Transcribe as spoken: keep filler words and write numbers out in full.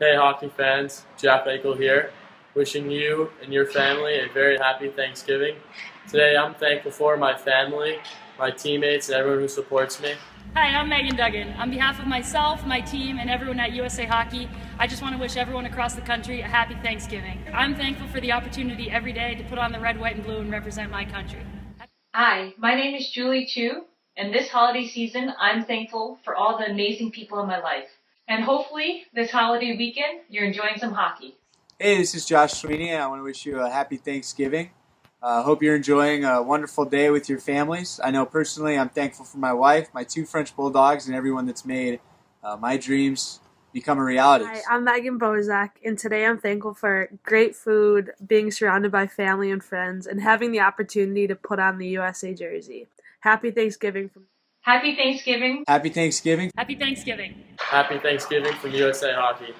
Hey hockey fans, Jack Eichel here, wishing you and your family a very happy Thanksgiving. Today I'm thankful for my family, my teammates, and everyone who supports me. Hi, I'm Megan Duggan. On behalf of myself, my team, and everyone at U S A Hockey, I just want to wish everyone across the country a happy Thanksgiving. I'm thankful for the opportunity every day to put on the red, white, and blue and represent my country. Hi, my name is Julie Chu, and this holiday season I'm thankful for all the amazing people in my life. And hopefully, this holiday weekend, you're enjoying some hockey. Hey, this is Josh Sweeney, and I want to wish you a happy Thanksgiving. I uh, hope you're enjoying a wonderful day with your families. I know personally I'm thankful for my wife, my two French Bulldogs, and everyone that's made uh, my dreams become a reality. Hi, I'm Megan Bozek, and today I'm thankful for great food, being surrounded by family and friends, and having the opportunity to put on the U S A jersey. Happy Thanksgiving from Happy Thanksgiving. Happy Thanksgiving. Happy Thanksgiving. Happy Thanksgiving from U S A Hockey.